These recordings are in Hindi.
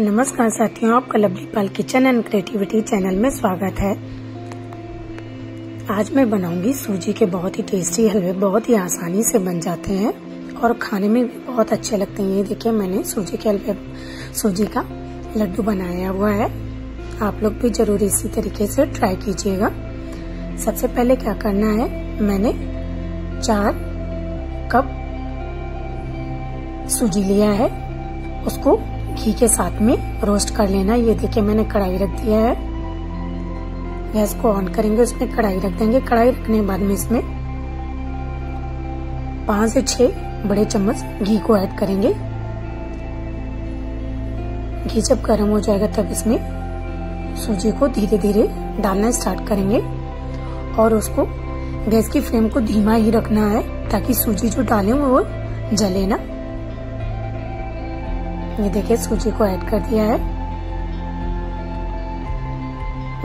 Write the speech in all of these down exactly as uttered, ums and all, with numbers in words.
नमस्कार साथियों, आपका Lovely Pal kitchen and creativity channel में स्वागत है। आज मैं बनाऊंगी सूजी के बहुत ही टेस्टी हलवे। बहुत ही आसानी से बन जाते हैं और खाने में भी बहुत अच्छे लगते हैं। ये देखिए, मैंने सूजी के हलवे सूजी का लड्डू बनाया हुआ है। आप लोग भी जरूर इसी तरीके से ट्राई कीजिएगा। सबसे पहले क्या करना है, मैंने चार कप सूजी लिया है, उसको घी के साथ में रोस्ट कर लेना। ये देखिए, मैंने कढ़ाई रख दिया है। गैस को ऑन करेंगे, उसमें कढ़ाई रख देंगे। कढ़ाई रखने के बाद में इसमें पांच से छह बड़े चम्मच घी को ऐड करेंगे। घी जब गर्म हो जाएगा तब इसमें सूजी को धीरे धीरे डालना स्टार्ट करेंगे और उसको गैस की फ्लेम को धीमा ही रखना है ताकि सूजी जो डालें वो जले ना। ये देखिए, सूजी को ऐड कर दिया है।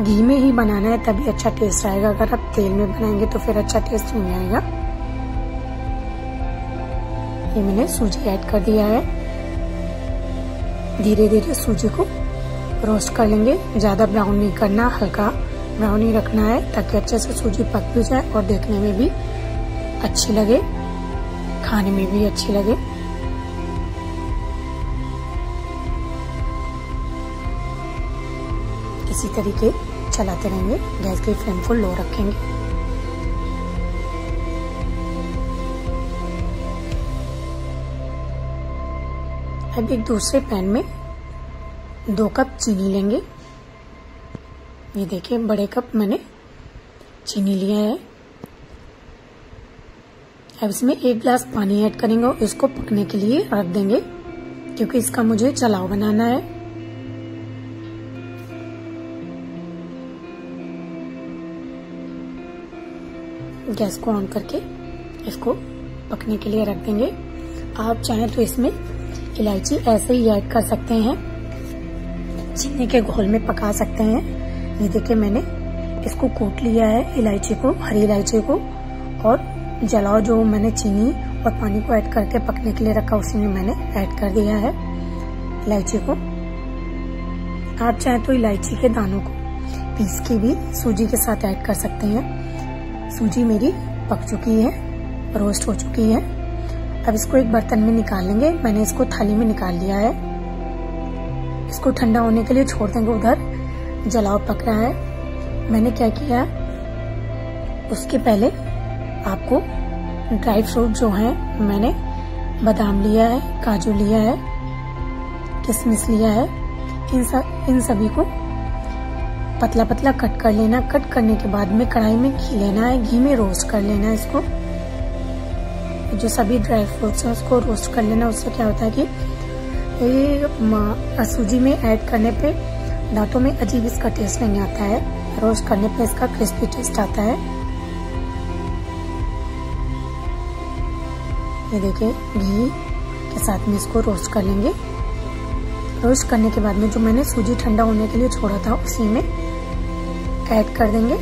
घी में ही बनाना है तभी अच्छा टेस्ट आएगा। अगर आप तेल में बनाएंगे तो फिर अच्छा टेस्ट नहीं आएगा। ये मैंने सूजी ऐड कर दिया है। धीरे धीरे सूजी को रोस्ट कर लेंगे। ज्यादा ब्राउन नहीं करना, हल्का ब्राउन ही रखना है ताकि अच्छे से सूजी पक भी जाए और देखने में भी अच्छी लगे, खाने में भी अच्छी लगे। इसी तरीके चलाते रहेंगे। गैस की फ्लेम को लो रखेंगे। अब एक दूसरे पैन में दो कप चीनी लेंगे। ये देखिए, बड़े कप मैंने चीनी लिया है। अब इसमें एक गिलास पानी ऐड करेंगे और इसको पकने के लिए रख देंगे क्योंकि इसका मुझे चलाव बनाना है। गैस को ऑन करके इसको पकने के लिए रख देंगे। आप चाहें तो इसमें इलायची ऐसे ही ऐड कर सकते हैं, चीनी के घोल में पका सकते हैं। ये देखिए, मैंने इसको कूट लिया है, इलायची को, हरी इलायची को, और जलाओ जो मैंने चीनी और पानी को ऐड करके पकने के लिए रखा उसी में मैंने ऐड कर दिया है इलायची को। आप चाहे तो इलायची के दानों को पीस के भी सूजी के साथ ऐड कर सकते हैं। सूजी मेरी पक चुकी है, रोस्ट हो चुकी है। अब इसको एक बर्तन में निकाल लेंगे। मैंने इसको थाली में निकाल लिया है। इसको ठंडा होने के लिए छोड़ देंगे। उधर जलाव पक रहा है। मैंने क्या किया, उसके पहले आपको ड्राई फ्रूट जो है, मैंने बादाम लिया है, काजू लिया है, किशमिश लिया है, इन सब इन सभी को पतला पतला कट कर लेना। कट करने के बाद में कढ़ाई में घी लेना है, घी में रोस्ट कर लेना है। इसको, जो सभी ड्राई फ्रूट्स हैं उसको रोस्ट कर लेना। उससे क्या होता है कि ये सूजी में ऐड करने पे दांतों में अजीब इसका टेस्ट नहीं आता है, रोस्ट करने पे इसका क्रिस्पी टेस्ट आता है। ये देखिए, घी के साथ में इसको रोस्ट कर लेंगे। रोस्ट करने के बाद में जो मैंने सूजी ठंडा होने के लिए छोड़ा था उसी में ऐड कर देंगे।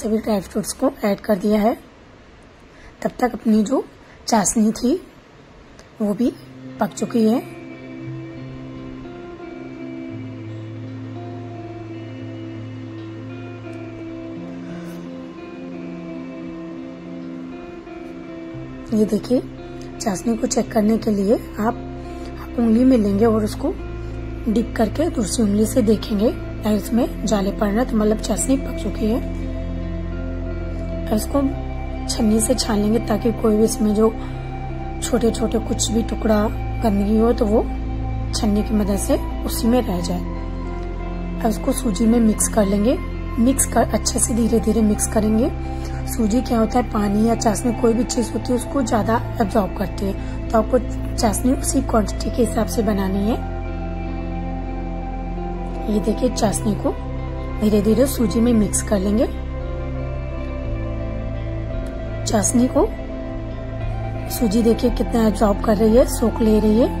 सभी ड्राई फ्रूट्स को ऐड कर दिया है। तब तक अपनी जो चाशनी थी वो भी पक चुकी है। ये देखिए, चाशनी को चेक करने के लिए आप उंगली में लेंगे और उसको डिप करके दूसरी उंगली से देखेंगे, इसमें जाले पड़ना, तो मतलब चाशनी पक चुकी है। तो इसको छन्नी से छान लेंगे ताकि कोई भी इसमें जो छोटे छोटे कुछ भी टुकड़ा गंदगी हो तो वो छन्नी की मदद से उसी में रह जाए। अब इसको सूजी में मिक्स कर लेंगे। मिक्स कर अच्छे से धीरे धीरे मिक्स करेंगे। सूजी क्या होता है, पानी या चाशनी कोई भी चीज होती है उसको ज्यादा एब्जॉर्ब करती है, तो आपको चाशनी उसी क्वांटिटी के हिसाब से बनानी है। ये देखिए, चाशनी को धीरे धीरे सूजी में मिक्स कर लेंगे। चाशनी को सूजी देखिए कितना एब्जॉर्ब कर रही है, सोख ले रही है।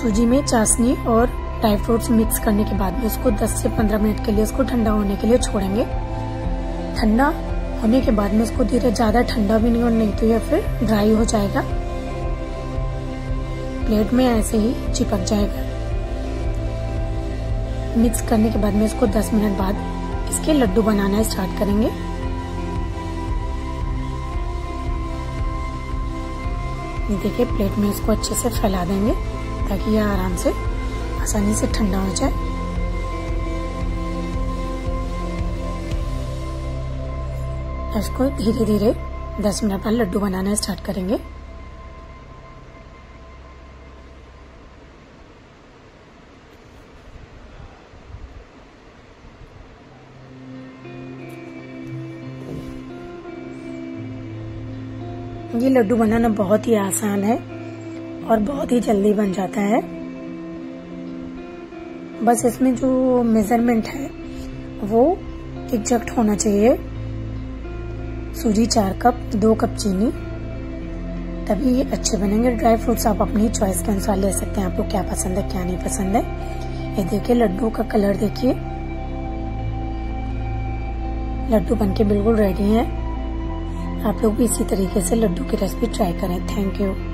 सूजी में चाशनी और ड्राई फ्रूट्स मिक्स करने के बाद में उसको दस से पंद्रह मिनट के लिए उसको ठंडा होने के लिए छोड़ेंगे। ठंडा होने के बाद में उसको धीरे, ज्यादा ठंडा भी नहीं और नहीं तो यह फिर ड्राई हो जाएगा, प्लेट में ऐसे ही चिपक जाएगा। मिक्स करने के बाद में इसको दस मिनट बाद इसके लड्डू बनाना स्टार्ट करेंगे। देखिए प्लेट में इसको अच्छे से फैला देंगे ताकि यह आराम से आसानी से ठंडा हो जाए। इसको धीरे धीरे दस मिनट बाद लड्डू बनाना स्टार्ट करेंगे। ये लड्डू बनाना बहुत ही आसान है और बहुत ही जल्दी बन जाता है। बस इसमें जो मेजरमेंट है वो एग्जैक्ट होना चाहिए। सूजी चार कप, दो कप चीनी, तभी ये अच्छे बनेंगे। ड्राई फ्रूट्स आप अपनी चॉइस के अनुसार ले सकते हैं, आपको क्या पसंद है क्या नहीं पसंद है। ये देखिए लड्डू का कलर देखिए, लड्डू बनके बिल्कुल रेडी है। आप लोग भी इसी तरीके से लड्डू की रेसिपी ट्राई करें। Thank you.